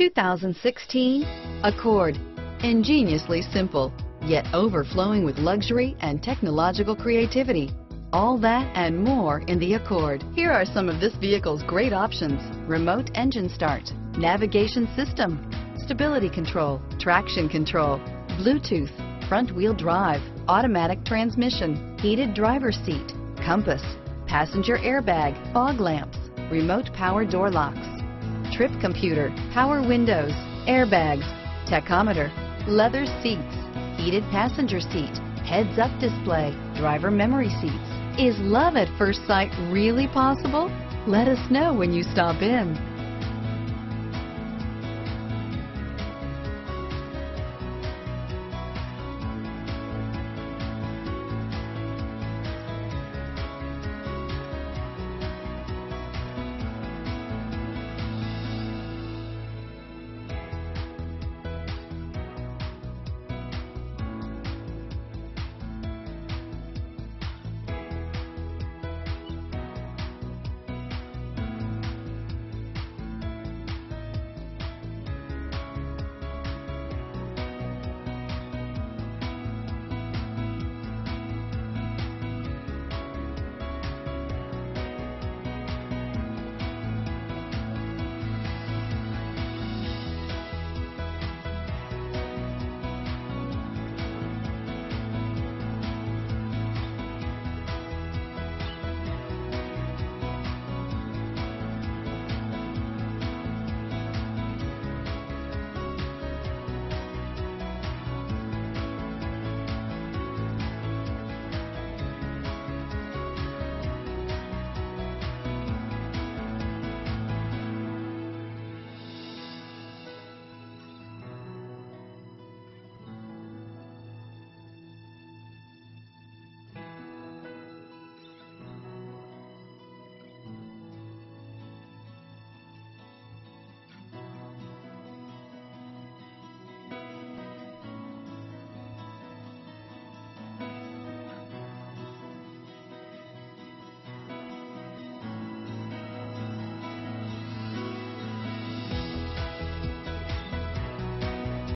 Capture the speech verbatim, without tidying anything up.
two thousand sixteen Accord. Ingeniously simple, yet overflowing with luxury and technological creativity. All that and more in the Accord. Here are some of this vehicle's great options: remote engine start, navigation system, stability control, traction control, Bluetooth, front-wheel drive, automatic transmission, heated driver's seat, compass, passenger airbag, fog lamps, remote power door locks, trip computer, power windows, airbags, tachometer, leather seats, heated passenger seat, heads-up display, driver memory seats. Is love at first sight really possible? Let us know when you stop in.